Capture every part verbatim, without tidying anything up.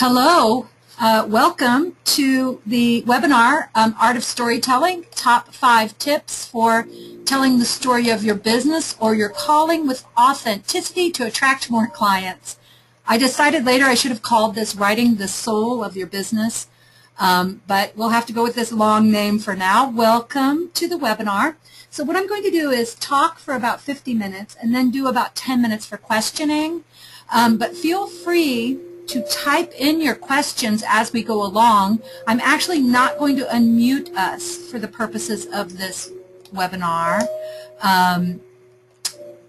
Hello, uh, welcome to the webinar, um, Art of Storytelling, Top five Tips for Telling the Story of Your Business or Your Calling with Authenticity to Attract More Clients. I decided later I should have called this Writing the Soul of Your Business, um, but we'll have to go with this long name for now. Welcome to the webinar. So what I'm going to do is talk for about fifty minutes and then do about ten minutes for questioning, um, but feel free to type in your questions as we go along. I'm actually not going to unmute us for the purposes of this webinar um,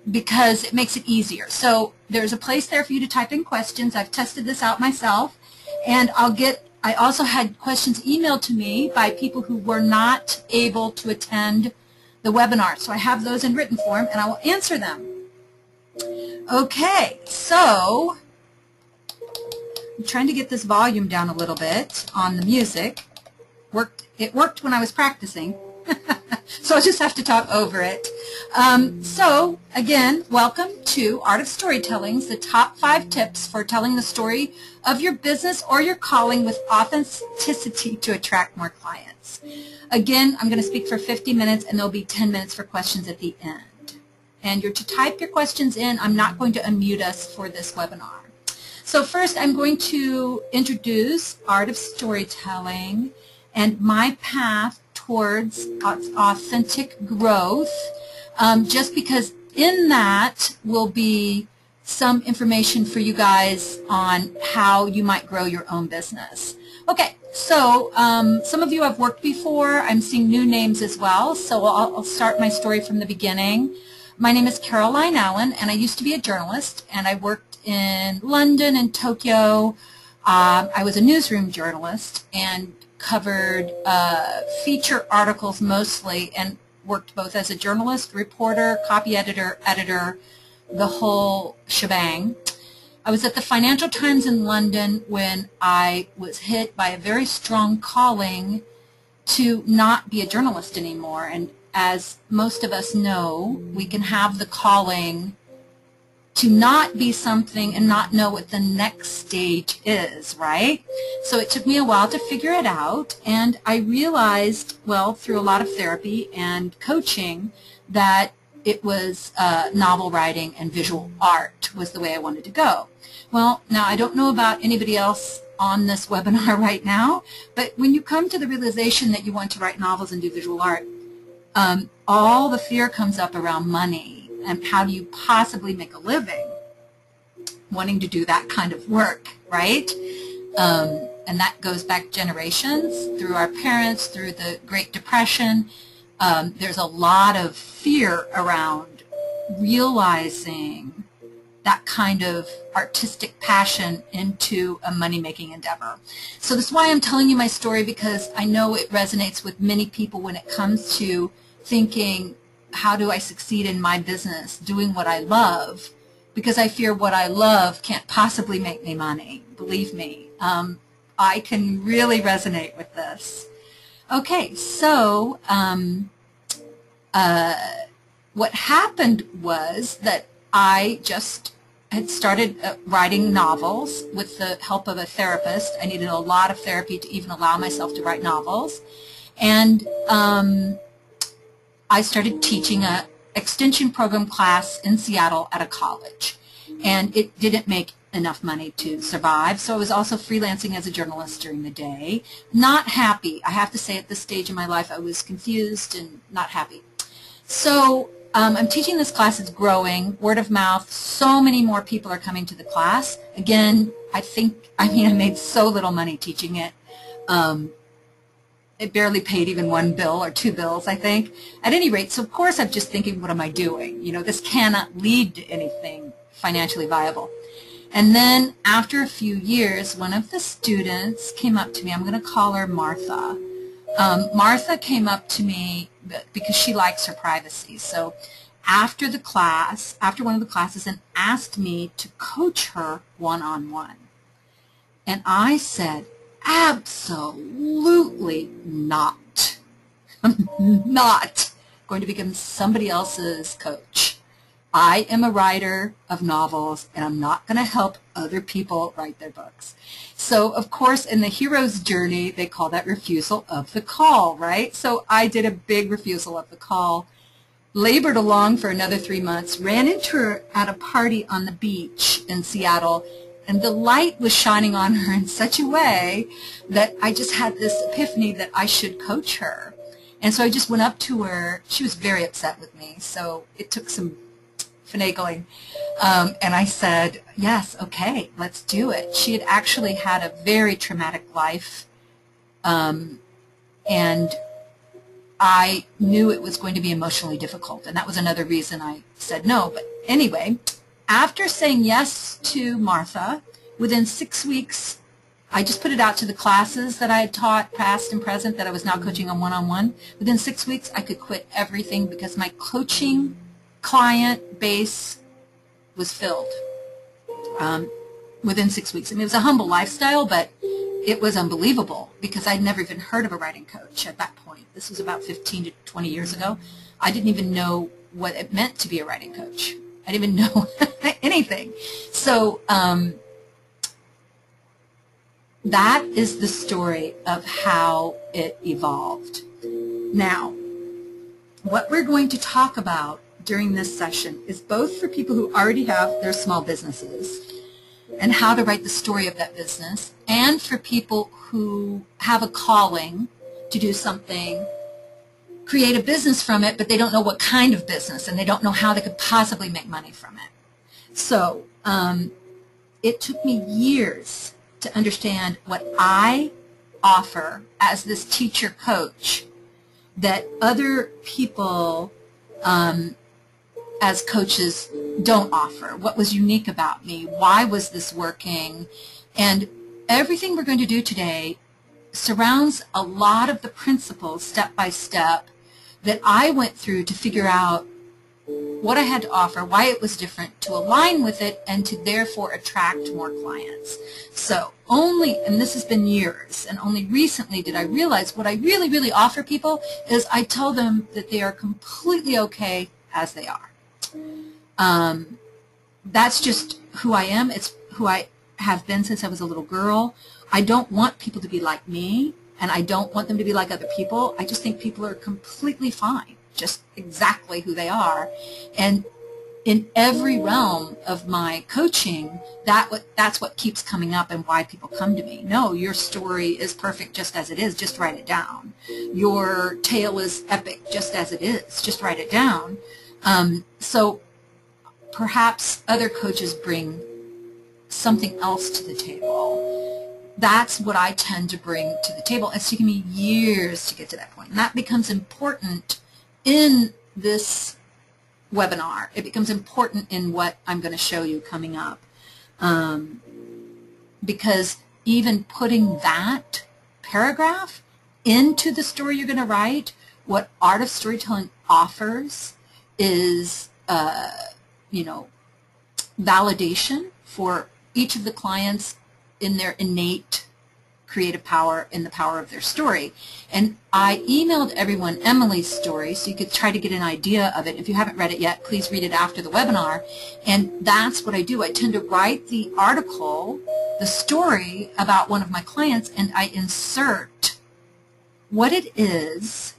because it makes it easier. So there's a place there for you to type in questions. I've tested this out myself, and I'll get, I also had questions emailed to me by people who were not able to attend the webinar. So I have those in written form and I will answer them. Okay, so I'm trying to get this volume down a little bit on the music. Worked, it worked when I was practicing, so I'll just have to talk over it. Um, so, again, welcome to Art of Storytelling's The Top five Tips for Telling the Story of Your Business or Your Calling with Authenticity to Attract More Clients. Again, I'm going to speak for fifty minutes, and there'll be ten minutes for questions at the end. And you're to type your questions in. I'm not going to unmute us for this webinar. So first, I'm going to introduce Art of Storytelling and my path towards authentic growth, um, just because in that will be some information for you guys on how you might grow your own business. Okay, so um, some of you have worked before. I'm seeing new names as well, so I'll, I'll start my story from the beginning. My name is Caroline Allen, and I used to be a journalist, and I worked in London and Tokyo. Um, I was a newsroom journalist and covered uh, feature articles mostly, and worked both as a journalist, reporter, copy editor, editor, the whole shebang. I was at the Financial Times in London when I was hit by a very strong calling to not be a journalist anymore. And as most of us know, we can have the calling to not be something and not know what the next stage is, right? So it took me a while to figure it out, and I realized, well, through a lot of therapy and coaching, that it was uh, novel writing and visual art was the way I wanted to go. Well, now I don't know about anybody else on this webinar right now, but when you come to the realization that you want to write novels and do visual art, um, all the fear comes up around money. And how do you possibly make a living wanting to do that kind of work, right? Um, and that goes back generations, through our parents, through the Great Depression. Um, there's a lot of fear around realizing that kind of artistic passion into a money-making endeavor. So that's why I'm telling you my story, because I know it resonates with many people when it comes to thinking, how do I succeed in my business doing what I love? Because I fear what I love can't possibly make me money. Believe me, um, I can really resonate with this. Okay, so um, uh, what happened was that I just had started uh, writing novels with the help of a therapist. I needed a lot of therapy to even allow myself to write novels. And um, I started teaching an extension program class in Seattle at a college, and it didn't make enough money to survive, so I was also freelancing as a journalist during the day. Not happy. I have to say, at this stage in my life, I was confused and not happy. So um, I'm teaching this class. It's growing, word of mouth. So many more people are coming to the class. Again, I think, I mean, I made so little money teaching it. Um, It barely paid even one bill or two bills, I think. At any rate, so of course I'm just thinking, what am I doing? You know, this cannot lead to anything financially viable. And then after a few years, one of the students came up to me. I'm going to call her Martha. Um, Martha came up to me because she likes her privacy. So after the class, after one of the classes, and asked me to coach her one-on-one. And I said, absolutely not. I'm not going to become somebody else's coach. I am a writer of novels, and I'm not going to help other people write their books. So, of course, in the hero's journey, they call that refusal of the call, right? So I did a big refusal of the call, labored along for another three months, ran into her at a party on the beach in Seattle, and the light was shining on her in such a way that I just had this epiphany that I should coach her. And so I just went up to her. She was very upset with me, so it took some finagling. Um, and I said, yes, okay, let's do it. She had actually had a very traumatic life, um, and I knew it was going to be emotionally difficult, and that was another reason I said no. But anyway, after saying yes to Martha, within six weeks, I just put it out to the classes that I had taught, past and present, that I was now coaching on one-on-one. Within six weeks, I could quit everything because my coaching client base was filled um, within six weeks. I mean, it was a humble lifestyle, but it was unbelievable because I'd never even heard of a writing coach at that point. This was about fifteen to twenty years ago. I didn't even know what it meant to be a writing coach. I didn't even know anything. So um, that is the story of how it evolved. Now, what we're going to talk about during this session is both for people who already have their small businesses and how to write the story of that business, and for people who have a calling to do something, create a business from it, but they don't know what kind of business, and they don't know how they could possibly make money from it. So um, it took me years to understand what I offer as this teacher coach that other people um, as coaches don't offer. What was unique about me? Why was this working? And everything we're going to do today surrounds a lot of the principles step by step that I went through to figure out what I had to offer, why it was different, to align with it, and to therefore attract more clients. So only, and this has been years, and only recently did I realize what I really, really offer people is I tell them that they are completely okay as they are. Um, that's just who I am. It's who I have been since I was a little girl. I don't want people to be like me, and I don't want them to be like other people. I just think people are completely fine, just exactly who they are. And in every realm of my coaching, that that's what keeps coming up and why people come to me. No, your story is perfect just as it is. Just write it down. Your tale is epic just as it is. Just write it down. Um, so perhaps other coaches bring something else to the table. That's what I tend to bring to the table. It's taken me years to get to that point. And that becomes important in this webinar. It becomes important in what I'm going to show you coming up. Um, because even putting that paragraph into the story you're going to write, what Art of Storytelling offers is uh, you know, validation for each of the clients in their innate creative power, in the power of their story. And I emailed everyone Emily's story, so you could try to get an idea of it. If you haven't read it yet, please read it after the webinar. And that's what I do. I tend to write the article, the story about one of my clients, and I insert what it is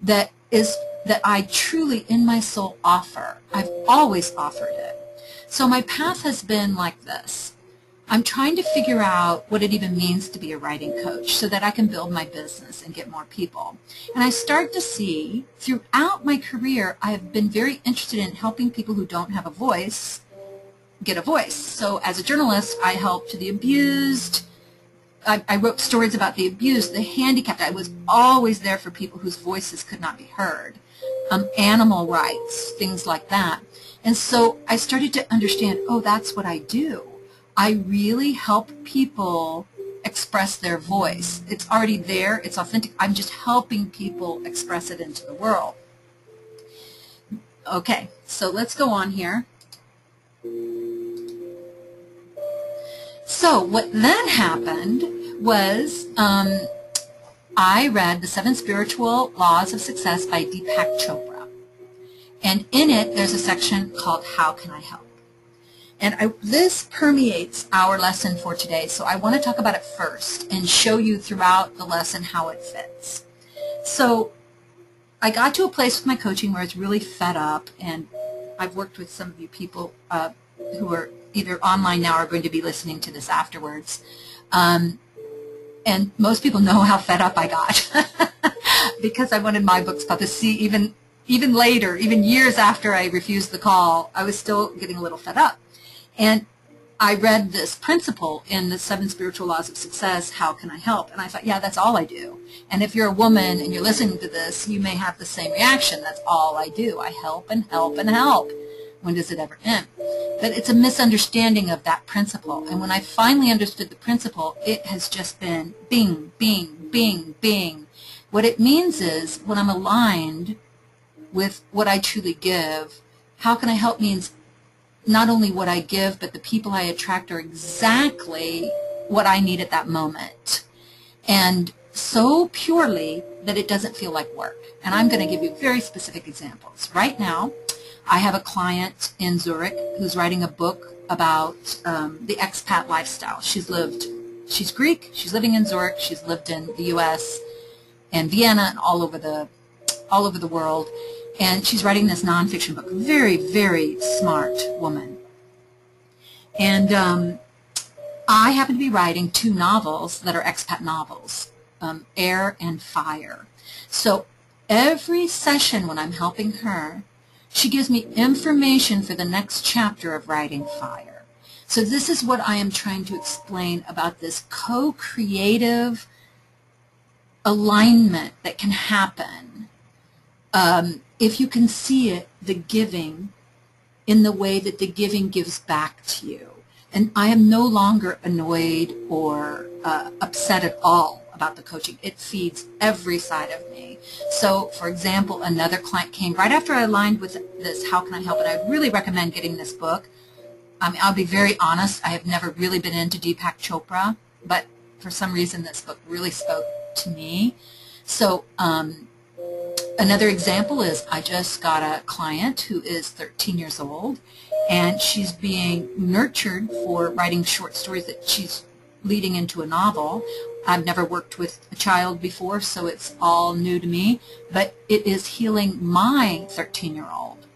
that is that I truly, in my soul, offer. I've always offered it. So my path has been like this. I'm trying to figure out what it even means to be a writing coach so that I can build my business and get more people. And I start to see, throughout my career, I have been very interested in helping people who don't have a voice get a voice. So as a journalist, I helped the abused. I, I wrote stories about the abused, the handicapped. I was always there for people whose voices could not be heard. Um, animal rights, things like that. And so I started to understand, oh, that's what I do. I really help people express their voice. It's already there. It's authentic. I'm just helping people express it into the world. Okay, so let's go on here. So what then happened was um, I read The Seven Spiritual Laws of Success by Deepak Chopra. And in it, there's a section called How Can I Help? And I, this permeates our lesson for today, so I want to talk about it first and show you throughout the lesson how it fits. So I got to a place with my coaching where I was really fed up, and I've worked with some of you people uh, who are either online now or are going to be listening to this afterwards. Um, and most people know how fed up I got because I wanted my books published. See, even, even later, even years after I refused the call, I was still getting a little fed up. And I read this principle in The Seven Spiritual Laws of Success, How Can I Help? And I thought, yeah, that's all I do. And if you're a woman and you're listening to this, you may have the same reaction. That's all I do. I help and help and help. When does it ever end? But it's a misunderstanding of that principle. And when I finally understood the principle, it has just been bing, bing, bing, bing. What it means is when I'm aligned with what I truly give, how can I help means not only what I give, but the people I attract are exactly what I need at that moment. And so purely that it doesn't feel like work. And I'm going to give you very specific examples. Right now, I have a client in Zurich who's writing a book about um, the expat lifestyle. She's lived, she's Greek, she's living in Zurich, she's lived in the U S and Vienna and all over the, all over the world. And she's writing this nonfiction book. Very, very smart woman. And um, I happen to be writing two novels that are expat novels, um, Air and Fire. So every session when I'm helping her, she gives me information for the next chapter of writing Fire. So this is what I am trying to explain about this co-creative alignment that can happen. Um, if you can see it, the giving, in the way that the giving gives back to you. And I am no longer annoyed or uh, upset at all about the coaching. It feeds every side of me. So, for example, another client came right after I aligned with this, How Can I Help? And I really recommend getting this book. I mean, I'll be very honest. I have never really been into Deepak Chopra, but for some reason this book really spoke to me. So, um, another example is I just got a client who is thirteen years old, and she's being nurtured for writing short stories that she's leading into a novel. I've never worked with a child before, so it's all new to me, but it is healing my thirteen-year-old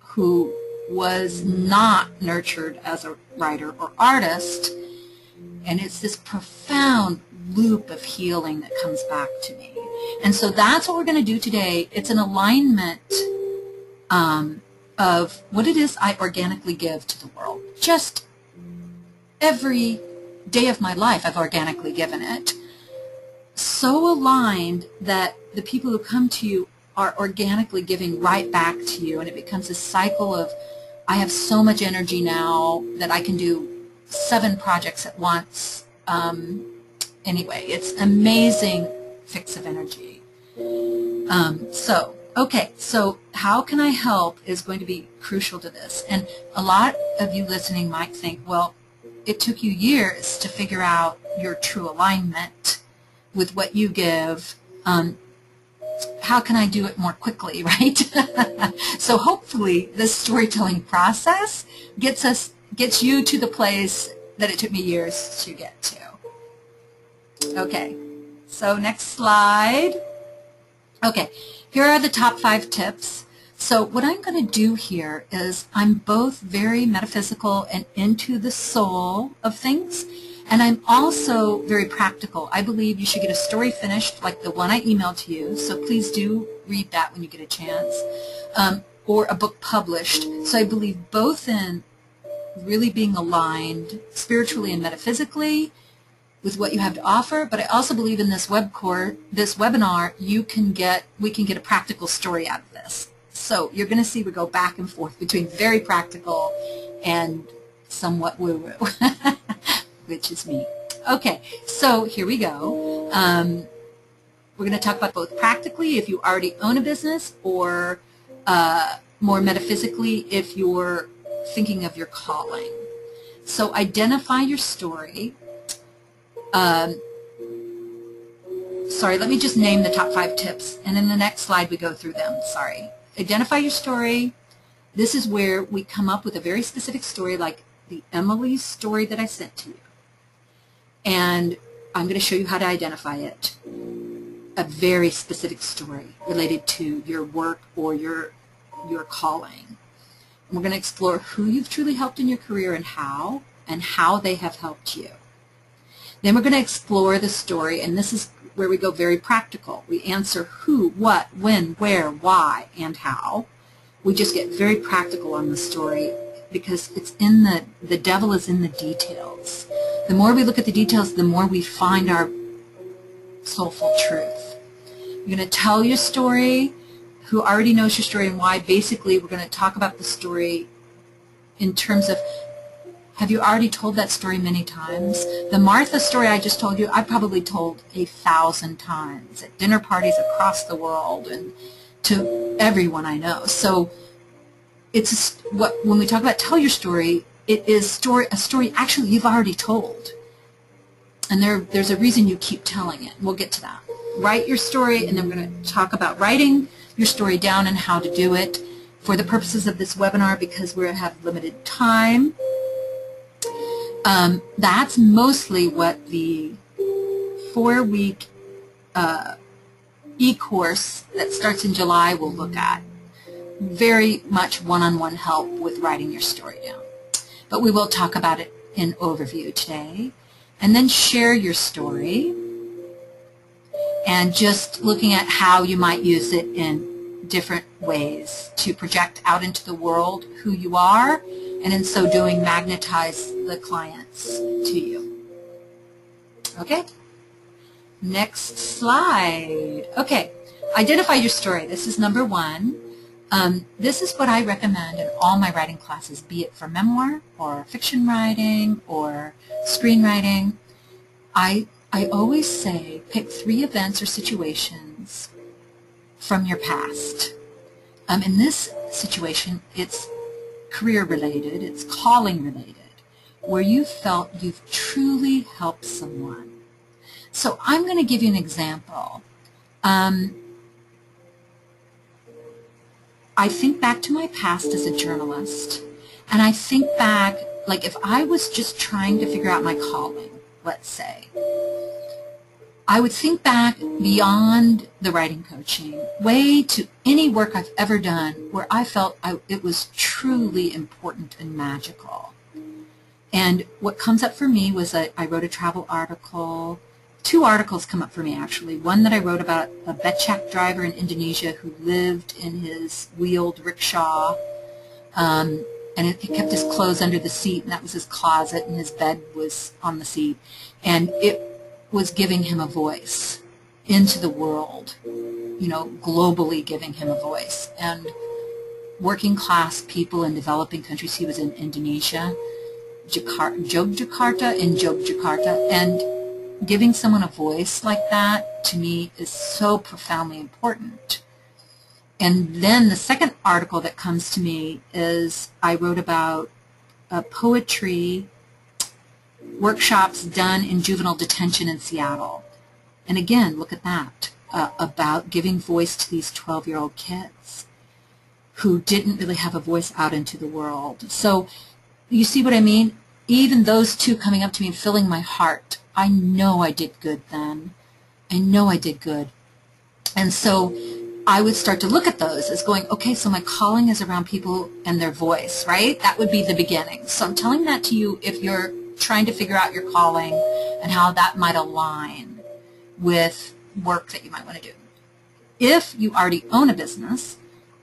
who was not nurtured as a writer or artist, and it's this profound loop of healing that comes back to me. And so that's what we're going to do today. It's an alignment um, of what it is I organically give to the world. Just every day of my life I've organically given it. So aligned that the people who come to you are organically giving right back to you, and it becomes a cycle of I have so much energy now that I can do seven projects at once. Um, anyway, it's amazing fix of energy. Um, so, okay, so how can I help is going to be crucial to this. And a lot of you listening might think, well, it took you years to figure out your true alignment with what you give. Um, how can I do it more quickly, right? So hopefully this storytelling process gets us, gets you to the place that it took me years to get to. Okay. So next slide. Okay, here are the top five tips. So what I'm going to do here is I'm both very metaphysical and into the soul of things, and I'm also very practical. I believe you should get a story finished like the one I emailed to you, so please do read that when you get a chance, um, or a book published. So I believe both in really being aligned spiritually and metaphysically with what you have to offer, but I also believe in this web core, this webinar, you can get, we can get a practical story out of this. So you're going to see we go back and forth between very practical and somewhat woo-woo, which is me. Okay, so here we go. Um, we're going to talk about both practically if you already own a business, or uh, more metaphysically if you're thinking of your calling. So identify your story. Um, sorry, let me just name the top five tips, and in the next slide we go through them. Sorry. identify your story. This is where we come up with a very specific story, like the Emily story that I sent to you. And I'm going to show you how to identify it, a very specific story related to your work or your, your calling. And we're going to explore who you've truly helped in your career and how, and how they have helped you. Then we're going to explore the story, and this is where we go very practical. We answer who, what, when, where, why, and how. We just get very practical on the story because it's in the, the devil is in the details. The more we look at the details, the more we find our soulful truth. You're going to tell your story, who already knows your story and why. Basically, we're going to talk about the story in terms of, have you already told that story many times? The Martha story I just told you, I probably told a thousand times at dinner parties across the world and to everyone I know. So it's what when we talk about tell your story, it is story a story actually you've already told. And there, there's a reason you keep telling it. We'll get to that. Write your story, and then we're going to talk about writing your story down and how to do it for the purposes of this webinar because we have limited time. Um, that's mostly what the four-week uh, e-course that starts in July will look at. Very much one-on-one help with writing your story down. But we will talk about it in overview today. And then share your story and just looking at how you might use it in different ways to project out into the world who you are, and in so doing, magnetize the clients to you. Okay? Next slide. Okay. Identify your story. This is number one. Um, this is what I recommend in all my writing classes, be it for memoir or fiction writing or screenwriting. I, I always say pick three events or situations from your past. Um, in this situation, it's career-related, it's calling-related, where you felt you've truly helped someone. So I'm going to give you an example. Um, I think back to my past as a journalist, and I think back, like if I was just trying to figure out my calling, let's say, I would think back beyond the writing coaching, way to any work I've ever done where I felt I, it was truly important and magical. And what comes up for me was I, I wrote a travel article. Two articles come up for me, actually. One that I wrote about a becak driver in Indonesia who lived in his wheeled rickshaw, um, and it, it kept his clothes under the seat, and that was his closet, and his bed was on the seat. And it was giving him a voice into the world, you know, globally giving him a voice. And working class people in developing countries, he was in Indonesia, Jakarta, Yogyakarta, and Yogyakarta, and giving someone a voice like that, to me, is so profoundly important. And then the second article that comes to me is I wrote about a poetry workshops done in juvenile detention in Seattle. And again, look at that, uh, about giving voice to these twelve-year-old kids who didn't really have a voice out into the world. So you see what I mean? Even those two coming up to me and filling my heart, I know I did good then. I know I did good. And so I would start to look at those as going, okay, so my calling is around people and their voice, right? That would be the beginning. So I'm telling that to you if you're trying to figure out your calling and how that might align with work that you might want to do. If you already own a business,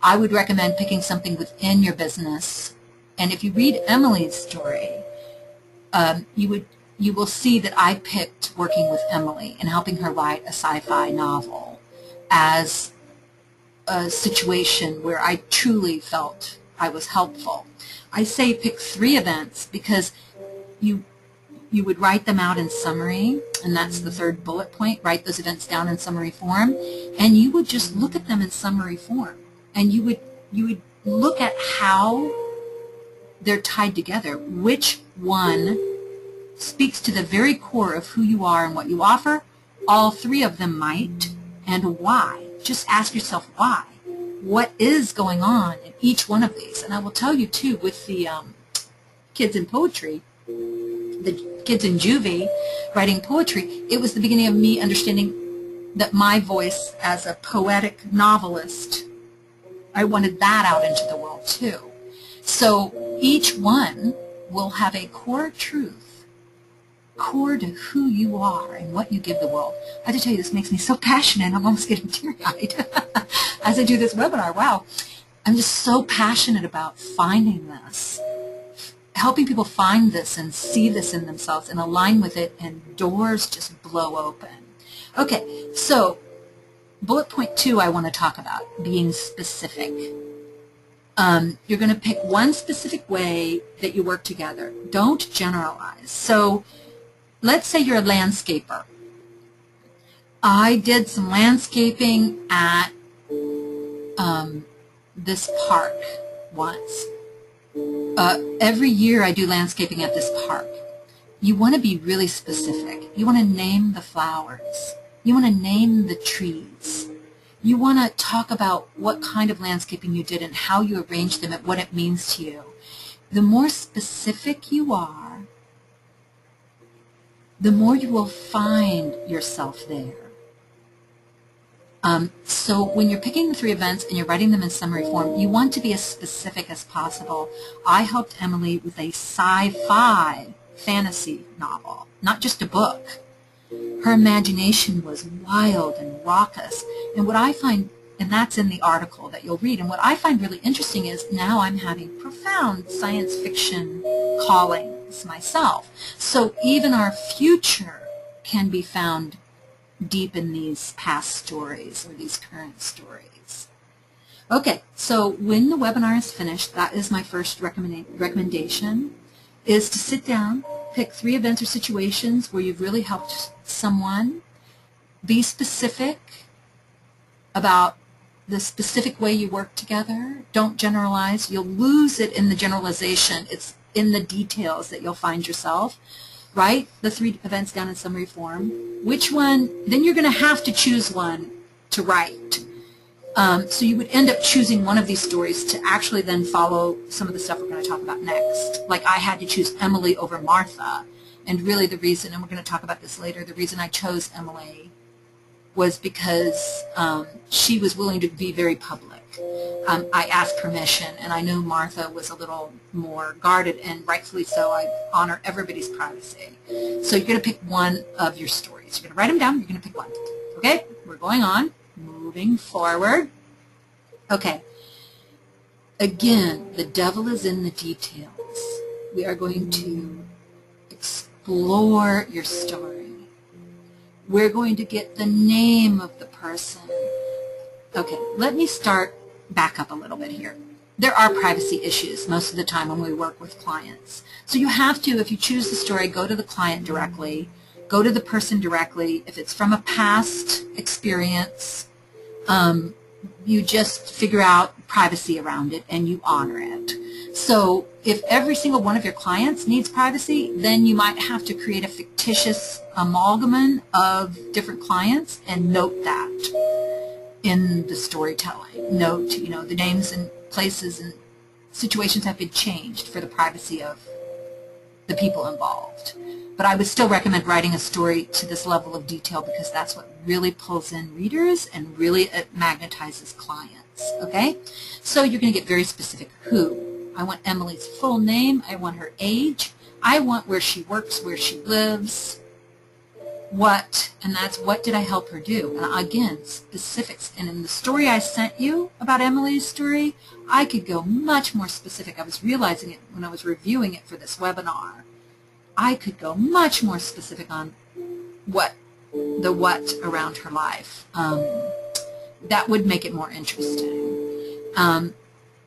I would recommend picking something within your business. And if you read Emily's story, um, you would you will see that I picked working with Emily and helping her write a sci-fi novel as a situation where I truly felt I was helpful. I say pick three events because You, you would write them out in summary, and that's the third bullet point, write those events down in summary form, and you would just look at them in summary form, and you would, you would look at how they're tied together, which one speaks to the very core of who you are and what you offer, all three of them might, and why. Just ask yourself why. what is going on in each one of these. And I will tell you, too, with the um, kids in poetry, the kids in juvie writing poetry, it was the beginning of me understanding that my voice as a poetic novelist, I wanted that out into the world, too. So each one will have a core truth, core to who you are and what you give the world. I have to tell you, this makes me so passionate. I'm almost getting teary-eyed as I do this webinar. Wow. I'm just so passionate about finding this, helping people find this and see this in themselves and align with it, and doors just blow open. Okay, so bullet point two I want to talk about, being specific. Um, you're going to pick one specific way that you work together. Don't generalize. So let's say you're a landscaper. I did some landscaping at um, this park once. Uh, every year I do landscaping at this park. You want to be really specific. You want to name the flowers. You want to name the trees. You want to talk about what kind of landscaping you did and how you arranged them and what it means to you. The more specific you are, the more you will find yourself there. Um, so when you're picking the three events and you're writing them in summary form, you want to be as specific as possible. I helped Emily with a sci-fi fantasy novel, not just a book. Her imagination was wild and raucous, and what I find, and that's in the article that you'll read, and what I find really interesting is now I'm having profound science fiction callings myself. So even our future can be found deep in these past stories or these current stories. Okay, so when the webinar is finished, that is my first recommend, recommendation, is to sit down, pick three events or situations where you've really helped someone. Be specific about the specific way you work together. Don't generalize. You'll lose it in the generalization. It's in the details that you'll find yourself. Write the three events down in summary form. Which one? Then you're going to have to choose one to write. Um, so you would end up choosing one of these stories to actually then follow some of the stuff we're going to talk about next. Like I had to choose Emily over Martha, and really the reason, and we're going to talk about this later, the reason I chose Emily was because um, she was willing to be very public. Um, I asked permission, and I knew Martha was a little more guarded, and rightfully so. I honor everybody's privacy. So you're going to pick one of your stories. You're going to write them down, you're going to pick one. Okay, we're going on. Moving forward. Okay. Again, the devil is in the details. We are going to explore your story. We're going to get the name of the person. Okay, let me start back up a little bit here. There are privacy issues most of the time when we work with clients. So you have to, if you choose the story, go to the client directly. Go to the person directly. If it's from a past experience, um, you just figure out privacy around it and you honor it. So if every single one of your clients needs privacy, then you might have to create a fictitious amalgam of different clients and note that in the storytelling. Note, you know, the names and places and situations have been changed for the privacy of the people involved. But I would still recommend writing a story to this level of detail because that's what really pulls in readers and really it magnetizes clients, okay? So you're going to get very specific. Who? I want Emily's full name. I want her age. I want where she works, where she lives. What? And that's what did I help her do? And again, specifics. And in the story I sent you about Emily's story, I could go much more specific. I was realizing it when I was reviewing it for this webinar. I could go much more specific on what the what around her life. Um, that would make it more interesting. Um,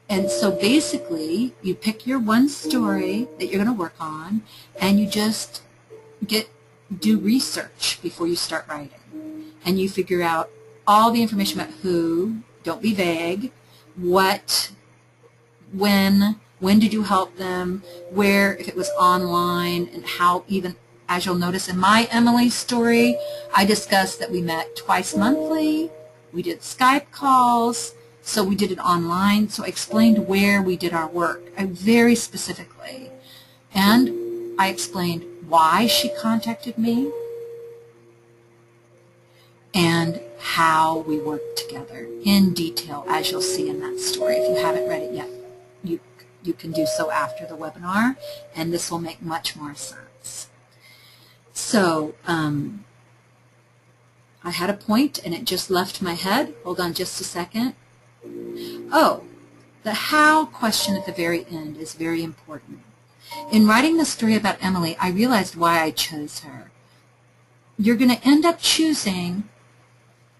and so basically, you pick your one story that you're going to work on, and you just get do research before you start writing. And you figure out all the information about who, don't be vague, what, when, when did you help them, where, if it was online, and how even, as you'll notice in my Emily story, I discussed that we met twice monthly, we did Skype calls, So we did it online. So I explained where we did our work very specifically. And I explained why she contacted me and how we worked together in detail, as you'll see in that story. If you haven't read it yet, you, you can do so after the webinar, and this will make much more sense. So um, I had a point, and it just left my head. Hold on just a second. Oh, the how question at the very end is very important. In writing the story about Emily, I realized why I chose her. You're going to end up choosing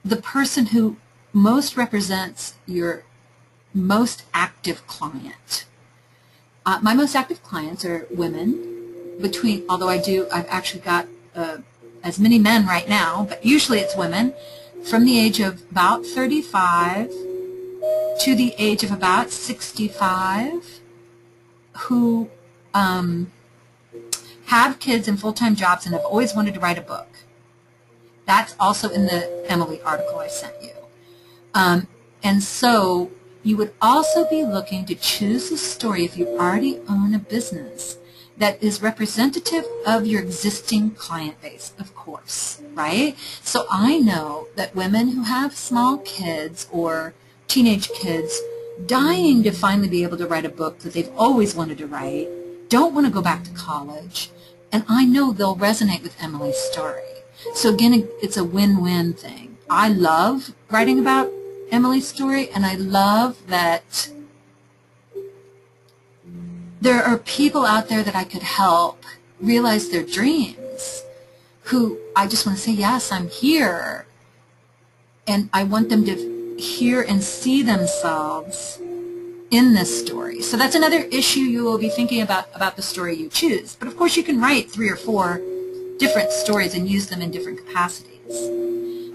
the person who most represents your most active client. Uh, my most active clients are women, between, although I do, I've actually got uh, as many men right now, but usually it's women, from the age of about thirty-five to the age of about sixty-five, who um, have kids and full-time jobs and have always wanted to write a book. That's also in the Emily article I sent you. Um, and so you would also be looking to choose a story, if you already own a business, that is representative of your existing client base, of course, right? So I know that women who have small kids or teenage kids dying to finally be able to write a book that they've always wanted to write, don't want to go back to college, and I know they'll resonate with Emily's story. So again, it's a win-win thing. I love writing about Emily's story, and I love that there are people out there that I could help realize their dreams, who I just want to say, yes, I'm here. And I want them to hear and see themselves in this story. So that's another issue you will be thinking about, about the story you choose. But of course, you can write three or four different stories and use them in different capacities.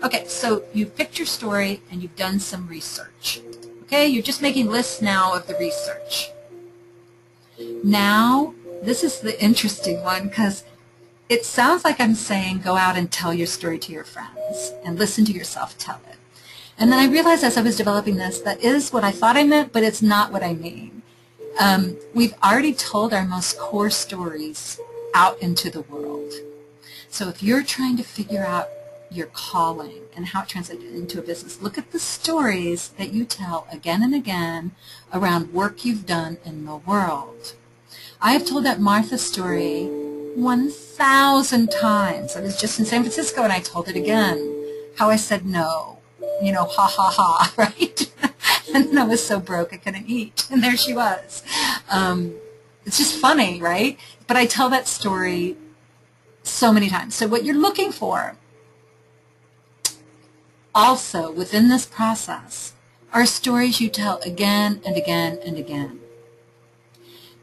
Okay, so you've picked your story and you've done some research. Okay, you're just making lists now of the research. Now, this is the interesting one, because it sounds like I'm saying go out and tell your story to your friends and listen to yourself tell it. And then I realized as I was developing this, that is what I thought I meant, but it's not what I mean. Um, we've already told our most core stories out into the world. So if you're trying to figure out your calling and how it translates into a business, look at the stories that you tell again and again around work you've done in the world. I have told that Martha story one thousand times. I was just in San Francisco and I told it again, how I said no, you know, ha, ha, ha, right? And then I was so broke I couldn't eat, and there she was. Um, it's just funny, right? But I tell that story so many times. So what you're looking for also within this process are stories you tell again and again and again.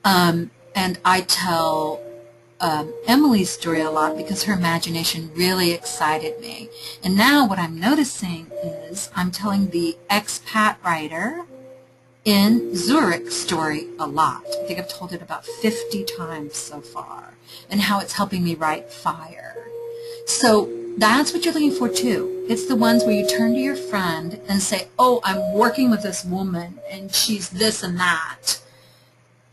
Um, and I tell um, Emily's story a lot because her imagination really excited me. And now what I'm noticing is I'm telling the expat writer in Zurich story a lot. I think I've told it about fifty times so far, and how it's helping me write Fire. So that's what you're looking for too. It's the ones where you turn to your friend and say, oh, I'm working with this woman and she's this and that.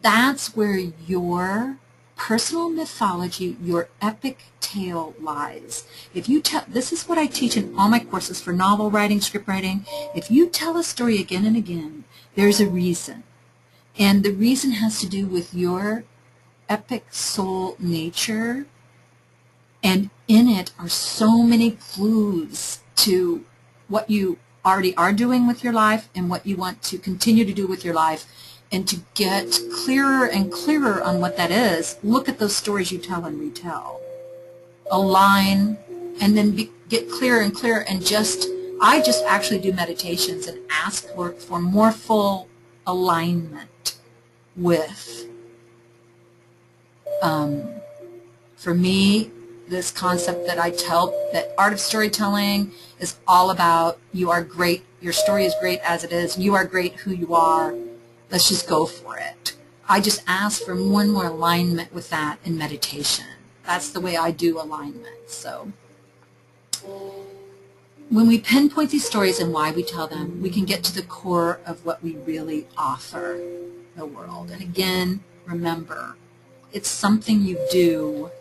That's where your personal mythology, your epic tale lies. If you tell, this is what I teach in all my courses for novel writing, script writing. If you tell a story again and again, there's a reason. And the reason has to do with your epic soul nature, and in it are so many clues to what you already are doing with your life and what you want to continue to do with your life. And to get clearer and clearer on what that is, look at those stories you tell and retell. Align, and then be, get clearer and clearer, and just I just actually do meditations and ask for, for more full alignment with, um, for me, this concept that I tell, that Art of Storytelling is all about you are great, your story is great as it is, you are great who you are, let's just go for it. I just ask for more and more alignment with that in meditation. That's the way I do alignment. So When we pinpoint these stories and why we tell them, we can get to the core of what we really offer the world. And again, remember, it's something you do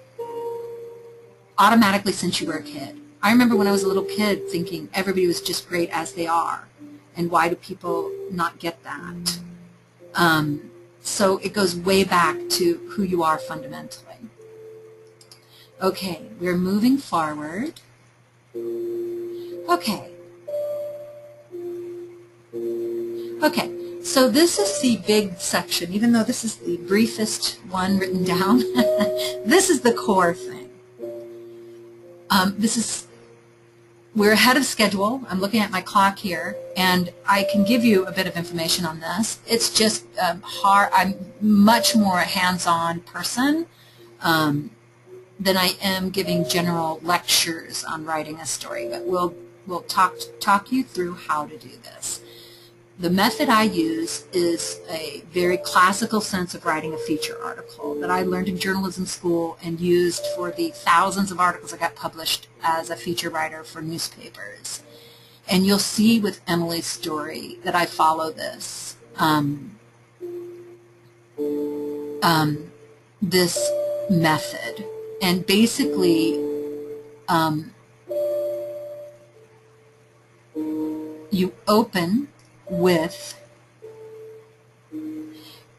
automatically since you were a kid. I remember when I was a little kid thinking everybody was just great as they are, and why do people not get that? Um, so it goes way back to who you are fundamentally. Okay, we're moving forward. Okay. Okay, so this is the big section, even though this is the briefest one written down. This is the core thing. Um, this is, we're ahead of schedule. I'm looking at my clock here, and I can give you a bit of information on this. It's just um, hard. I'm much more a hands-on person. Um, Than I am giving general lectures on writing a story, but we'll we'll talk talk you through how to do this. The method I use is a very classical sense of writing a feature article that I learned in journalism school and used for the thousands of articles I got published as a feature writer for newspapers. And you'll see with Emily's story that I follow this um, um, this method. And basically, um, you open with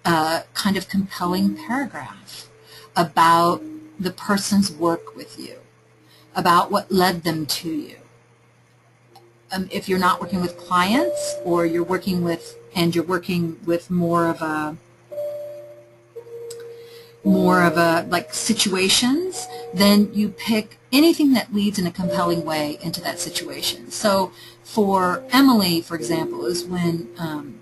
a kind of compelling paragraph about the person's work with you, about what led them to you. Um, if you're not working with clients, or you're working with, and you're working with more of a more of a, like, situations, then you pick anything that leads in a compelling way into that situation. So for Emily, for example, is when, um,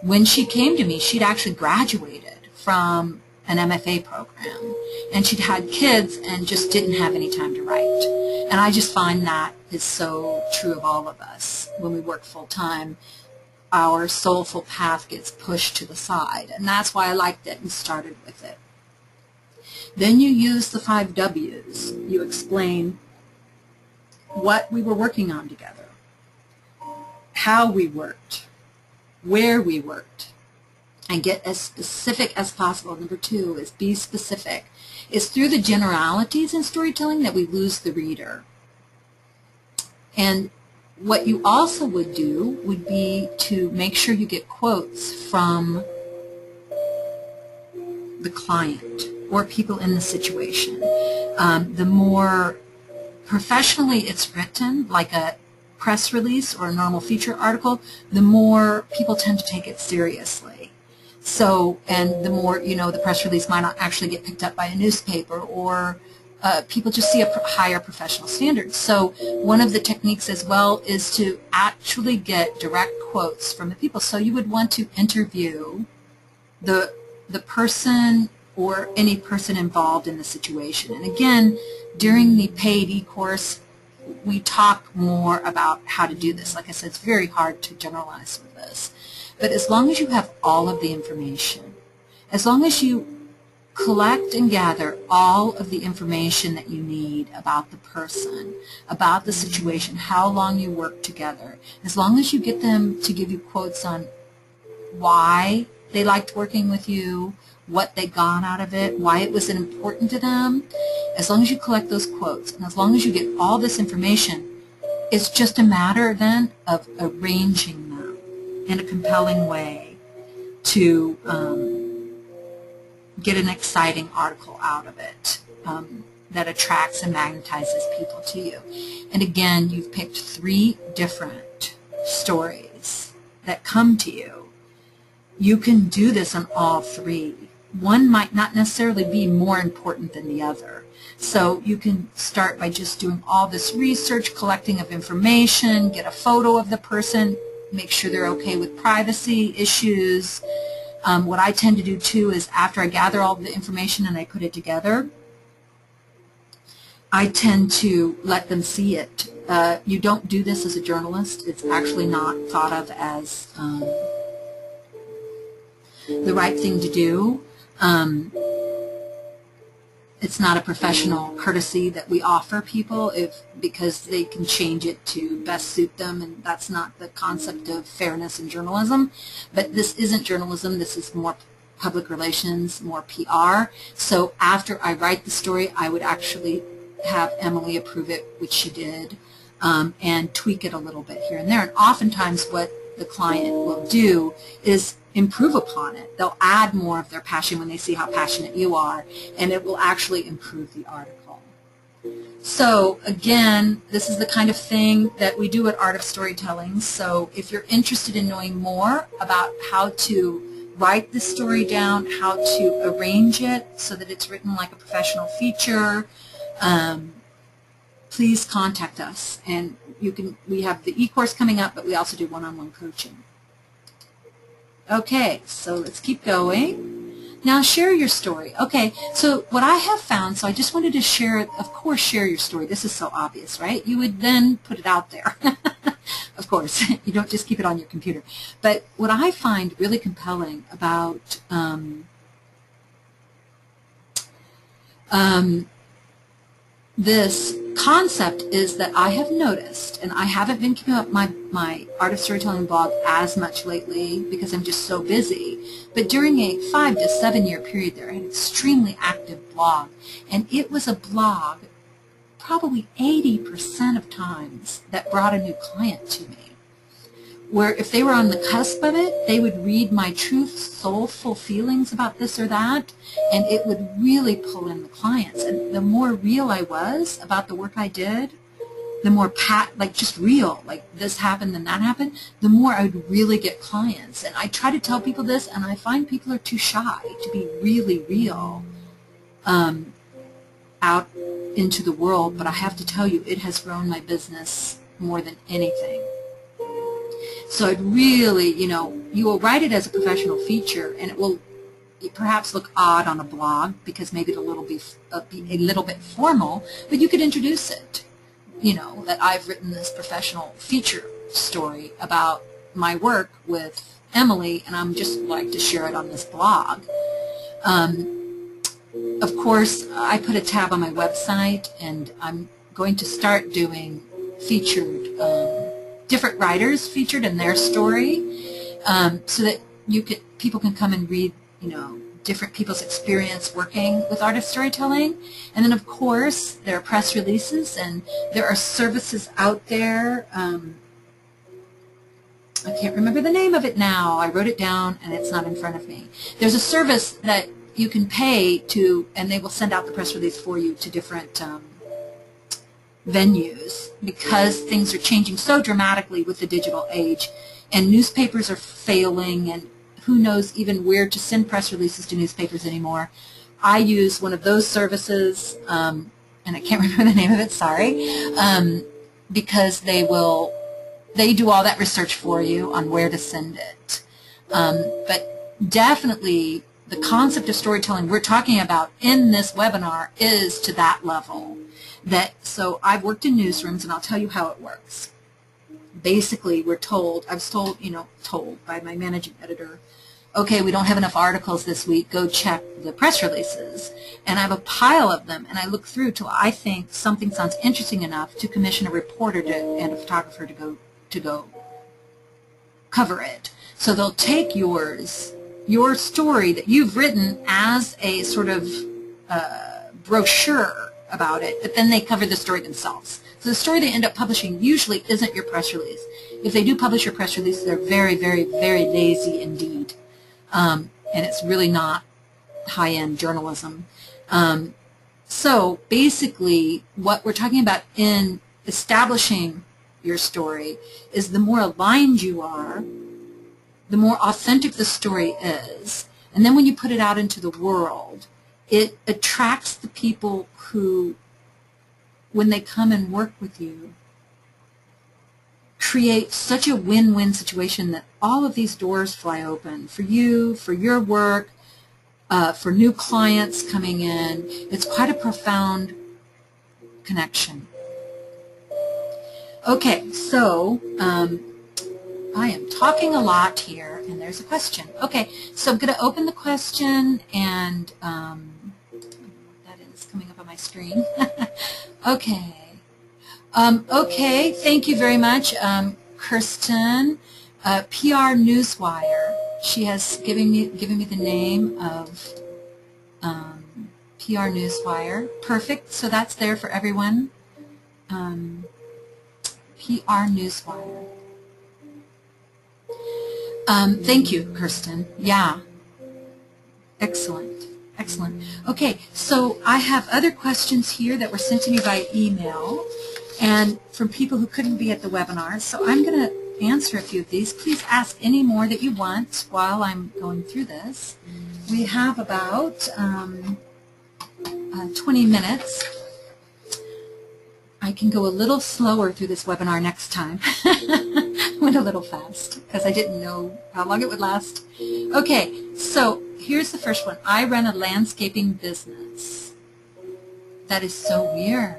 when she came to me, she'd actually graduated from an M F A program, and she'd had kids and just didn't have any time to write. And I just find that is so true of all of us. When we work full-time, our soulful path gets pushed to the side, and that's why I liked it and started with it. Then you use the five W's. You explain what we were working on together, how we worked, where we worked, and get as specific as possible. Number two is be specific. It's through the generalities in storytelling that we lose the reader. And what you also would do would be to make sure you get quotes from the client or people in the situation. Um, the more professionally it's written, like a press release or a normal feature article, the more people tend to take it seriously. So, and the more, you know, the press release might not actually get picked up by a newspaper, or Uh, people just see a higher professional standard. So one of the techniques as well is to actually get direct quotes from the people. So you would want to interview the, the person or any person involved in the situation. And again, during the paid e-course, we talk more about how to do this. Like I said, it's very hard to generalize with this. But as long as you have all of the information, as long as you collect and gather all of the information that you need about the person, about the situation, how long you work together. As long as you get them to give you quotes on why they liked working with you, what they got out of it, why it was important to them, as long as you collect those quotes, and as long as you get all this information, it's just a matter then of arranging them in a compelling way to um, get an exciting article out of it um, that attracts and magnetizes people to you. And again, you've picked three different stories that come to you. You can do this on all three. One might not necessarily be more important than the other. So you can start by just doing all this research, collecting of information, get a photo of the person, make sure they're okay with privacy issues. Um, what I tend to do, too, is after I gather all the information and I put it together, I tend to let them see it. Uh, you don't do this as a journalist. It's actually not thought of as um, the right thing to do. Um, it's not a professional courtesy that we offer people if because they can change it to best suit them, and that's not the concept of fairness in journalism. But this isn't journalism. This is more public relations, more P R. So after I write the story, I would actually have Emily approve it, which she did, um, and tweak it a little bit here and there. And oftentimes what the client will do is improve upon it. They'll add more of their passion when they see how passionate you are, and it will actually improve the article. So again, this is the kind of thing that we do at Art of Storytelling. So if you're interested in knowing more about how to write the story down, how to arrange it so that it's written like a professional feature, um, please contact us. And you can, we have the e-course coming up, but we also do one-on-one coaching. Okay, so let's keep going. Now share your story. Okay, so what I have found, so I just wanted to share, of course share your story. This is so obvious, right? You would then put it out there. Of course, you don't just keep it on your computer. But what I find really compelling about um, um, this concept is that I have noticed, and I haven't been keeping up my, my Art of Storytelling blog as much lately because I'm just so busy, but during a five to seven year period there I had an extremely active blog, and it was a blog probably eighty percent of times that brought a new client to me, where if they were on the cusp of it, they would read my true soulful feelings about this or that, and it would really pull in the clients. And the more real I was about the work I did, the more pat, like just real, like this happened and that happened, the more I would really get clients. And I try to tell people this, and I find people are too shy to be really real um, out into the world, but I have to tell you, it has grown my business more than anything. So it really, you know, you will write it as a professional feature, and it will perhaps look odd on a blog because maybe it'll little be a little bit formal, but you could introduce it, you know, that I've written this professional feature story about my work with Emily, and I'm just like to share it on this blog. Um, of course, I put a tab on my website, and I'm going to start doing featured um, different writers featured in their story, um, so that you could, people can come and read, you know, different people's experience working with Art of Storytelling. And then, of course, there are press releases, and there are services out there. Um, I can't remember the name of it now. I wrote it down, and it's not in front of me. There's a service that you can pay to, and they will send out the press release for you to different um, venues, because things are changing so dramatically with the digital age, and newspapers are failing, and who knows even where to send press releases to newspapers anymore. I use one of those services, um, and I can't remember the name of it, sorry, um, because they will, they do all that research for you on where to send it. Um, but definitely the concept of storytelling we're talking about in this webinar is to that level. That, so I've worked in newsrooms, and I'll tell you how it works. Basically, we're told, I was told, you know, told by my managing editor, okay, we don't have enough articles this week, go check the press releases. And I have a pile of them, and I look through till I think something sounds interesting enough to commission a reporter to, and a photographer to go, to go cover it. So they'll take yours, your story that you've written as a sort of uh, brochure about it, but then they cover the story themselves. So the story they end up publishing usually isn't your press release. If they do publish your press release, they're very, very, very lazy indeed. Um, and it's really not high-end journalism. Um, so basically what we're talking about in establishing your story is the more aligned you are, the more authentic the story is. And then when you put it out into the world, it attracts the people who, when they come and work with you, create such a win-win situation that all of these doors fly open for you, for your work, uh, for new clients coming in. It's quite a profound connection. Okay, so um, I am talking a lot here, and there's a question. Okay, so I'm going to open the question, and um, that is coming up on my screen. Okay. Um, okay, thank you very much, um, Kirsten. Uh, P R Newswire. She has given me, given me the name of um, P R Newswire. Perfect. So that's there for everyone. Um, P R Newswire. Um, thank you, Kirsten. Yeah. Excellent. Excellent. Okay, so I have other questions here that were sent to me by email and from people who couldn't be at the webinar. So I'm going to answer a few of these. Please ask any more that you want while I'm going through this. We have about um, uh, twenty minutes. I can go a little slower through this webinar next time. Went a little fast because I didn't know how long it would last. Okay, so here's the first one. I run a landscaping business. That is so weird.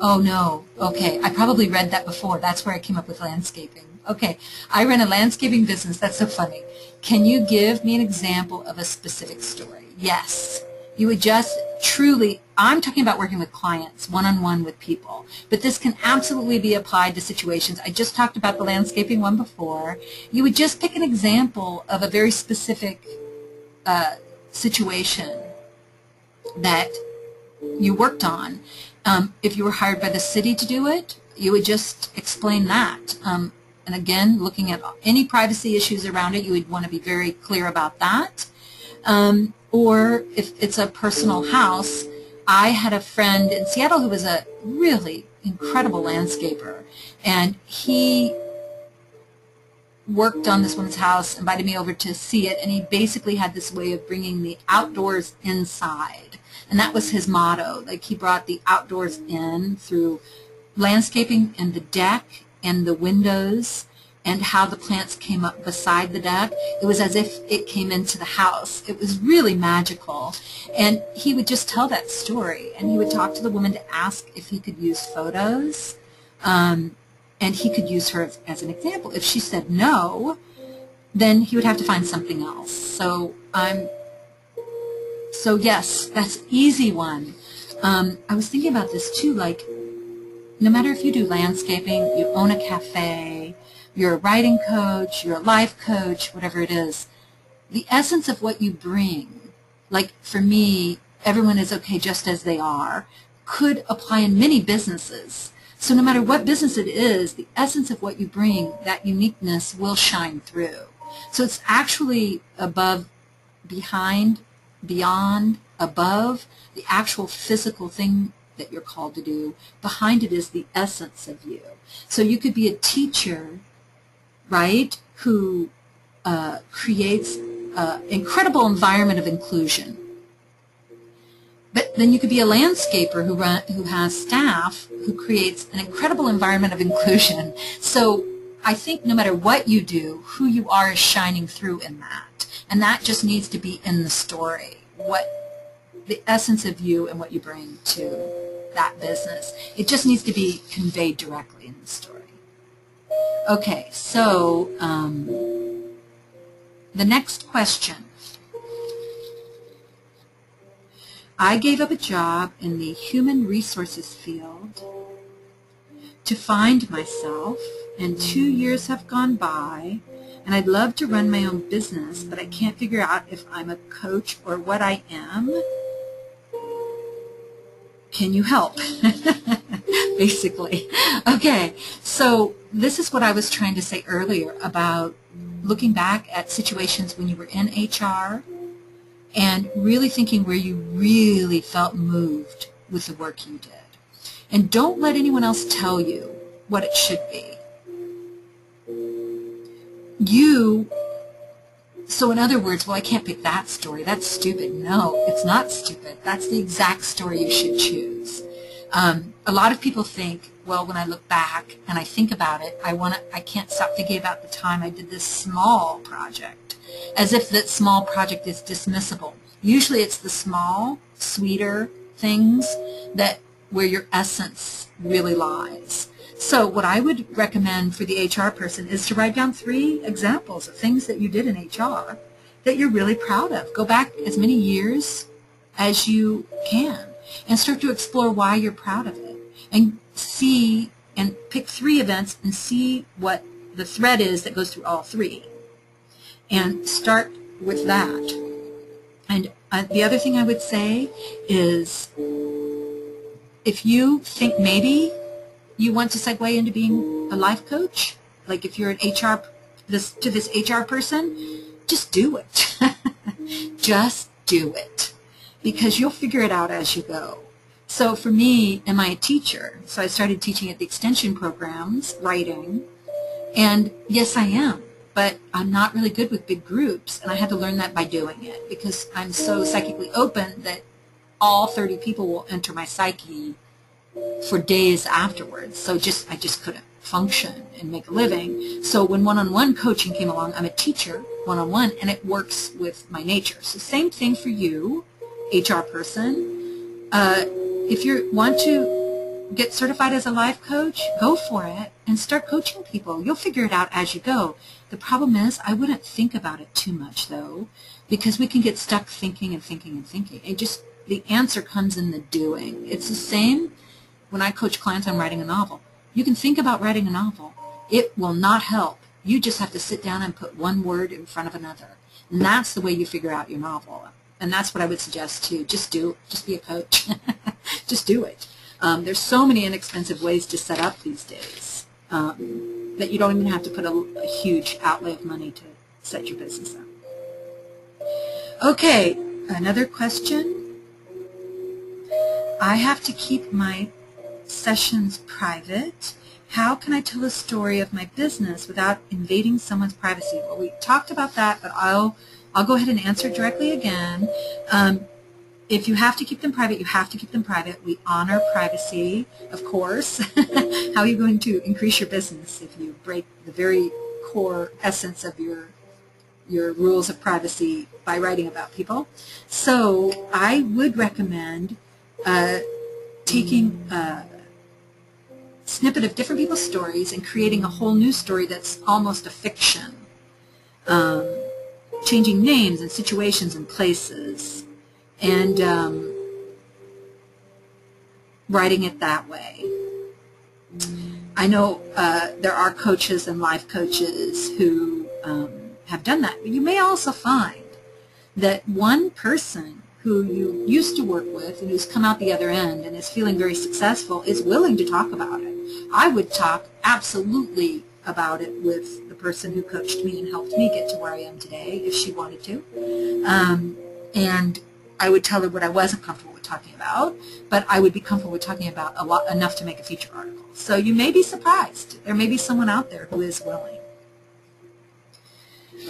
Oh, no. Okay. I probably read that before. That's where I came up with landscaping. Okay. I run a landscaping business. That's so funny. Can you give me an example of a specific story? Yes. You would just truly, I'm talking about working with clients, one-on-one with people, but this can absolutely be applied to situations. I just talked about the landscaping one before. You would just pick an example of a very specific Uh, situation that you worked on. Um, if you were hired by the city to do it, you would just explain that. Um, and again, looking at any privacy issues around it, you would want to be very clear about that. Um, or if it's a personal house, I had a friend in Seattle who was a really incredible landscaper, and he worked on this woman's house, invited me over to see it, and he basically had this way of bringing the outdoors inside. And that was his motto. Like, he brought the outdoors in through landscaping and the deck and the windows and how the plants came up beside the deck. It was as if it came into the house. It was really magical. And he would just tell that story, and he would talk to the woman to ask if he could use photos. Um, And he could use her as an example. If she said no, then he would have to find something else. So I'm. So yes, that's easy one. Um, I was thinking about this too. Like, no matter if you do landscaping, you own a cafe, you're a writing coach, you're a life coach, whatever it is, the essence of what you bring. Like, for me, everyone is okay just as they are. Could apply in many businesses. So no matter what business it is, the essence of what you bring, that uniqueness will shine through. So it's actually above, behind, beyond, above, the actual physical thing that you're called to do. Behind it is the essence of you. So you could be a teacher, right, who uh, creates an incredible environment of inclusion. But then you could be a landscaper who run, who has staff who creates an incredible environment of inclusion. So I think no matter what you do, who you are is shining through in that. And that just needs to be in the story, what the essence of you and what you bring to that business. It just needs to be conveyed directly in the story. Okay, so um, the next question. I gave up a job in the human resources field to find myself, and two years have gone by, and I'd love to run my own business, but I can't figure out if I'm a coach or what I am. Can you help? Basically. Okay, so this is what I was trying to say earlier about looking back at situations when you were in H R, and really thinking where you really felt moved with the work you did. And don't let anyone else tell you what it should be. You, so in other words, well, I can't pick that story. That's stupid. No, it's not stupid. That's the exact story you should choose. Um, a lot of people think, well, when I look back and I think about it, I want to, I can't stop thinking about the time I did this small project, as if that small project is dismissible. Usually it's the small, sweeter things that where your essence really lies. So what I would recommend for the H R person is to write down three examples of things that you did in H R that you're really proud of. Go back as many years as you can. and start to explore why you're proud of it, and see and pick three events and see what the thread is that goes through all three, and start with that. And uh, the other thing I would say is, if you think maybe you want to segue into being a life coach, like if you're an H R, this to this H R person, just do it. Just do it, because you'll figure it out as you go. So for me, am I a teacher? So I started teaching at the extension programs, writing, and yes, I am. But I'm not really good with big groups, and I had to learn that by doing it, because I'm so psychically open that all thirty people will enter my psyche for days afterwards. So just I just couldn't function and make a living. So when one-on-one coaching came along, I'm a teacher one-on-one, and it works with my nature. So same thing for you, H R person. Uh, if you want to get certified as a life coach, go for it and start coaching people. You'll figure it out as you go. The problem is, I wouldn't think about it too much, though, because we can get stuck thinking and thinking and thinking. It just, the answer comes in the doing. It's the same when I coach clients on writing a novel. You can think about writing a novel. It will not help. You just have to sit down and put one word in front of another. And that's the way you figure out your novel. And that's what I would suggest, too. Just do, just be a coach. Just do it. Um, there's so many inexpensive ways to set up these days. Um, that you don't even have to put a, a huge outlay of money to set your business up. Okay, another question. I have to keep my sessions private. How can I tell a story of my business without invading someone's privacy? Well, we talked about that, but I'll, I'll go ahead and answer directly again. Um, If you have to keep them private, you have to keep them private. We honor privacy, of course. How are you going to increase your business if you break the very core essence of your, your rules of privacy by writing about people? So I would recommend uh, taking a snippet of different people's stories and creating a whole new story that's almost a fiction, um, changing names and situations and places, and um, writing it that way. I know uh, there are coaches and life coaches who um, have done that. You may also find that one person who you used to work with and who's come out the other end and is feeling very successful is willing to talk about it. I would talk absolutely about it with the person who coached me and helped me get to where I am today if she wanted to. Um, and I would tell her what I wasn't comfortable with talking about, but I would be comfortable with talking about a lot enough to make a feature article. So you may be surprised. There may be someone out there who is willing.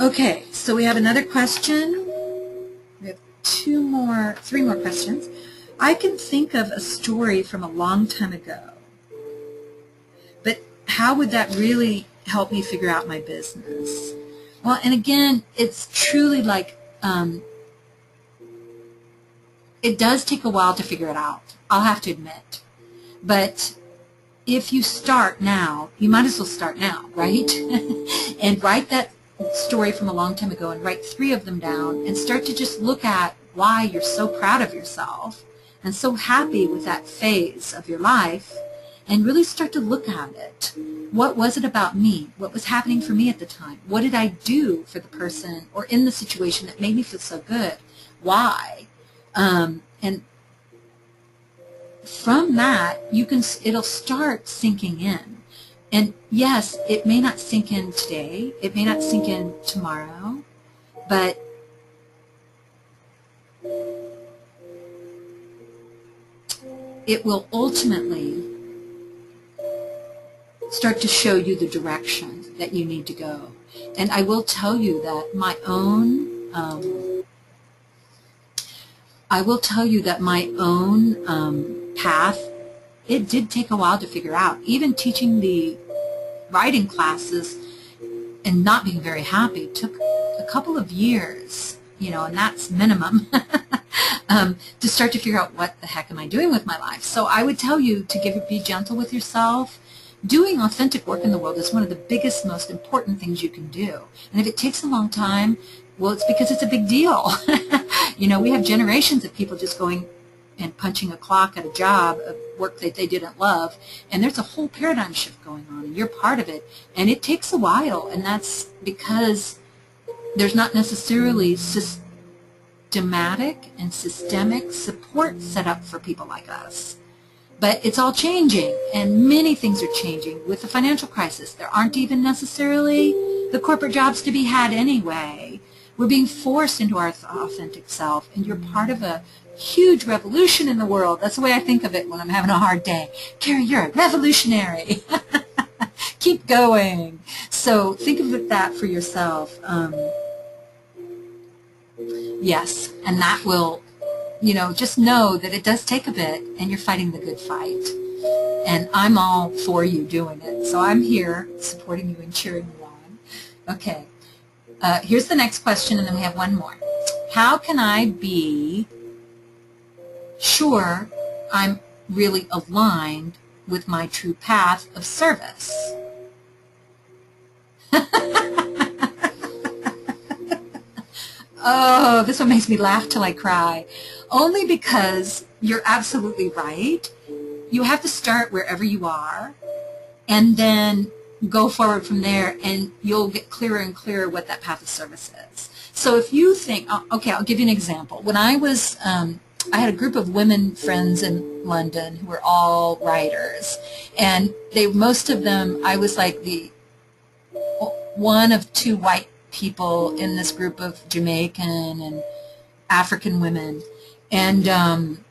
Okay, so we have another question. We have two more, three more questions. I can think of a story from a long time ago, but how would that really help me figure out my business? Well, and again, it's truly like, um, it does take a while to figure it out, I'll have to admit. But if you start now, you might as well start now, right? And write that story from a long time ago and write three of them down and start to just look at why you're so proud of yourself and so happy with that phase of your life, and really start to look at it. What was it about me? What was happening for me at the time? What did I do for the person or in the situation that made me feel so good? Why? Um, and from that, you can, it'll start sinking in. And yes, it may not sink in today, it may not sink in tomorrow, but it will ultimately start to show you the direction that you need to go. And I will tell you that my own um, I will tell you that my own um, path, it did take a while to figure out. Even teaching the writing classes and not being very happy took a couple of years, you know, and that's minimum, um, to start to figure out what the heck am I doing with my life. So I would tell you to give, be gentle with yourself. Doing authentic work in the world is one of the biggest, most important things you can do. And if it takes a long time, well, it's because it's a big deal. You know, we have generations of people just going and punching a clock at a job of work that they didn't love. And there's a whole paradigm shift going on, and you're part of it. And it takes a while, and that's because there's not necessarily systematic and systemic support set up for people like us. But it's all changing, and many things are changing. With the financial crisis, there aren't even necessarily the corporate jobs to be had anyway. We're being forced into our authentic self, and you're part of a huge revolution in the world. That's the way I think of it when I'm having a hard day. Carrie, you're a revolutionary. Keep going. So think of that for yourself. Um, yes, and that will, you know, just know that it does take a bit, and you're fighting the good fight. And I'm all for you doing it. So I'm here supporting you and cheering you on. Okay. Uh, here's the next question, and then we have one more. How can I be sure I'm really aligned with my true path of service? Oh, this one makes me laugh till I cry. Only because you're absolutely right. You have to start wherever you are, and then go forward from there, and you'll get clearer and clearer what that path of service is. So if you think, okay, I'll give you an example. When I was, um, I had a group of women friends in London who were all writers, and they, most of them, I was like the one of two white people in this group of Jamaican and African women, and um,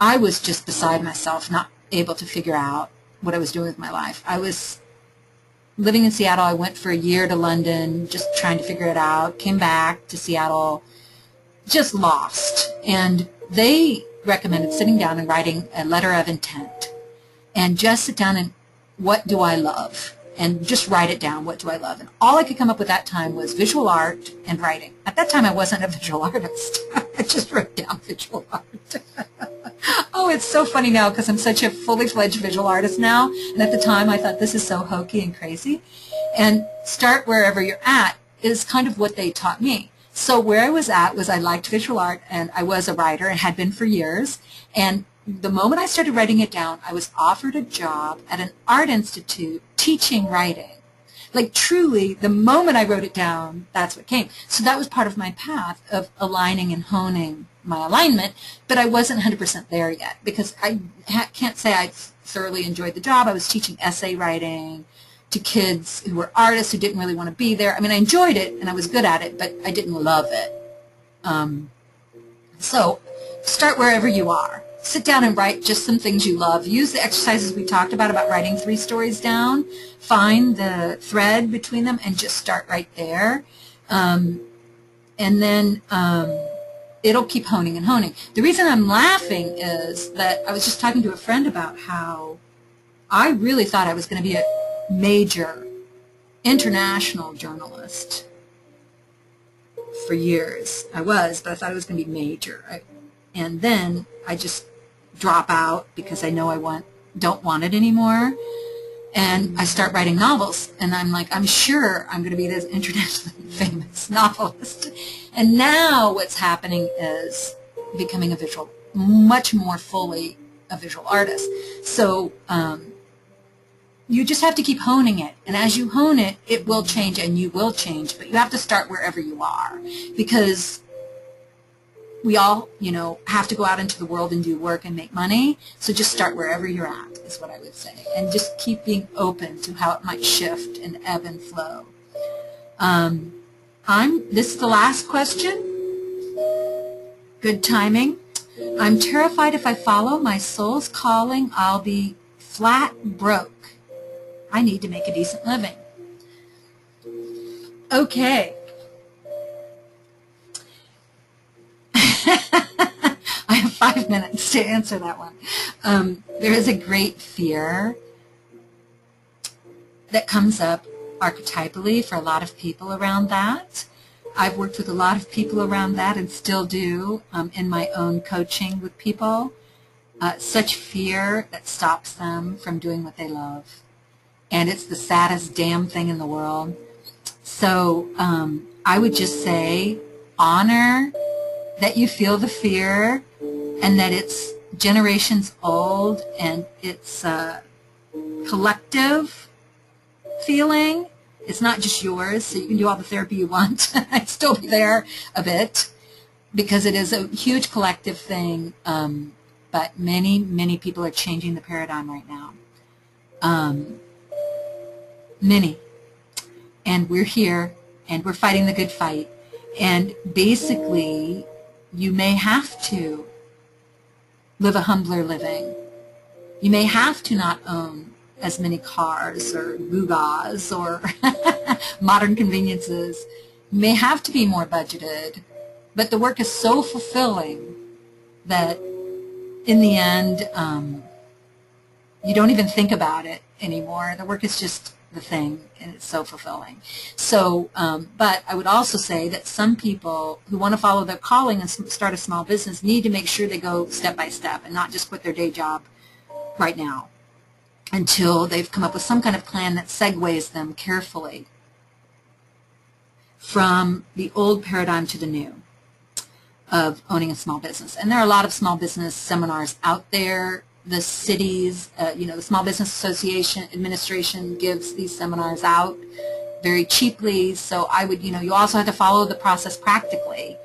I was just beside myself, not able to figure out what I was doing with my life. I was living in Seattle. I went for a year to London, just trying to figure it out, came back to Seattle, just lost. And they recommended sitting down and writing a letter of intent, and just sit down and what do I love? And just write it down, what do I love? And all I could come up with that time was visual art and writing. At that time, I wasn't a visual artist. I just wrote down visual art. Oh, it's so funny now because I'm such a fully-fledged visual artist now. And at the time, I thought, this is so hokey and crazy. And start wherever you're at is kind of what they taught me. So where I was at was I liked visual art, and I was a writer and had been for years. And the moment I started writing it down, I was offered a job at an art institute teaching writing. Like, truly, the moment I wrote it down, that's what came. So that was part of my path of aligning and honing my alignment, but I wasn't one hundred percent there yet because I ha can't say I thoroughly enjoyed the job. I was teaching essay writing to kids who were artists who didn't really want to be there. I mean, I enjoyed it, and I was good at it, but I didn't love it. Um, so start wherever you are. Sit down and write just some things you love. Use the exercises we talked about, about writing three stories down. Find the thread between them and just start right there. Um, and then um, it'll keep honing and honing. The reason I'm laughing is that I was just talking to a friend about how I really thought I was going to be a major international journalist for years. I was, but I thought it was going to be major. I, and then I just drop out because I know I want, don't want it anymore. And I start writing novels. And I'm like, I'm sure I'm going to be this internationally famous novelist. And now what's happening is becoming a visual, much more fully a visual artist. So um, you just have to keep honing it. And as you hone it, it will change and you will change. But you have to start wherever you are, because we all, you know, have to go out into the world and do work and make money. So just start wherever you're at is what I would say. And just keep being open to how it might shift and ebb and flow. Um, I'm, this is the last question. Good timing. I'm terrified if I follow my soul's calling, I'll be flat broke. I need to make a decent living. Okay. I have five minutes to answer that one. Um, there is a great fear that comes up archetypally for a lot of people around that. I've worked with a lot of people around that and still do um, in my own coaching with people. Uh, such fear that stops them from doing what they love. And it's the saddest damn thing in the world. So um, I would just say honor that you feel the fear and that it's generations old and it's a collective feeling. It's not just yours, so you can do all the therapy you want. I'd still be there a bit because it is a huge collective thing, um, but many, many people are changing the paradigm right now. Um, many. And we're here, and we're fighting the good fight. And basically, you may have to live a humbler living. You may have to not own as many cars or gewgaws or modern conveniences. You may have to be more budgeted. But the work is so fulfilling that in the end, um, you don't even think about it anymore. The work is just the thing, and it's so fulfilling. So, um, but I would also say that some people who want to follow their calling and start a small business need to make sure they go step by step and not just quit their day job right now until they've come up with some kind of plan that segues them carefully from the old paradigm to the new of owning a small business. And there are a lot of small business seminars out there. The cities, uh, you know, the Small Business Association Administration gives these seminars out very cheaply. So I would, you know, you also have to follow the process practically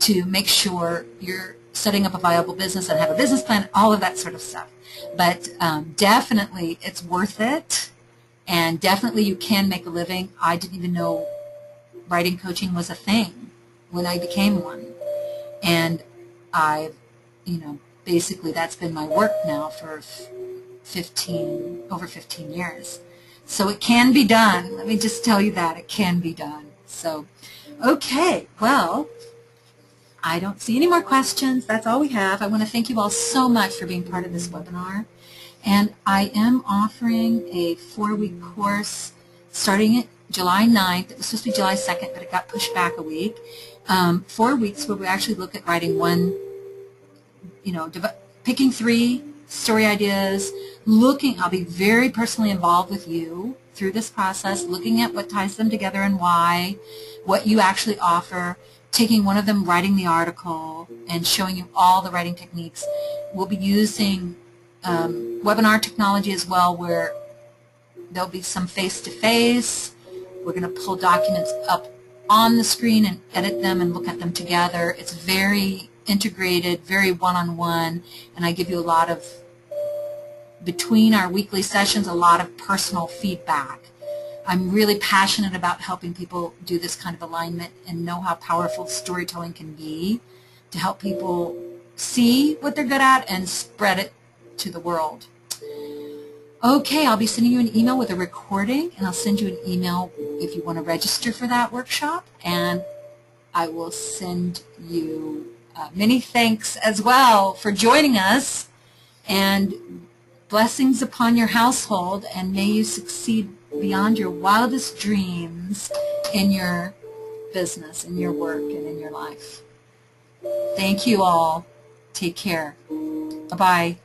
to make sure you're setting up a viable business and have a business plan, all of that sort of stuff. But um, definitely it's worth it, and definitely you can make a living. I didn't even know writing coaching was a thing when I became one. And I've, you know, basically, that's been my work now for fifteen, over fifteen years. So it can be done. Let me just tell you that. It can be done. So, okay, well, I don't see any more questions. That's all we have. I want to thank you all so much for being part of this webinar. And I am offering a four-week course starting at July ninth. It was supposed to be July second, but it got pushed back a week. Um, four weeks where we actually look at writing one, you know, picking three story ideas, looking, I'll be very personally involved with you through this process, looking at what ties them together and why, what you actually offer, taking one of them, writing the article, and showing you all the writing techniques. We'll be using um, webinar technology as well, where there'll be some face-to-face. We're going to pull documents up on the screen and edit them and look at them together. It's very integrated, very one-on-one, and I give you a lot of, between our weekly sessions, a lot of personal feedback. I'm really passionate about helping people do this kind of alignment and know how powerful storytelling can be to help people see what they're good at and spread it to the world. Okay, I'll be sending you an email with a recording, and I'll send you an email if you want to register for that workshop, and I will send you Uh, many thanks as well for joining us, and blessings upon your household, and may you succeed beyond your wildest dreams in your business, in your work, and in your life. Thank you all. Take care. Bye-bye.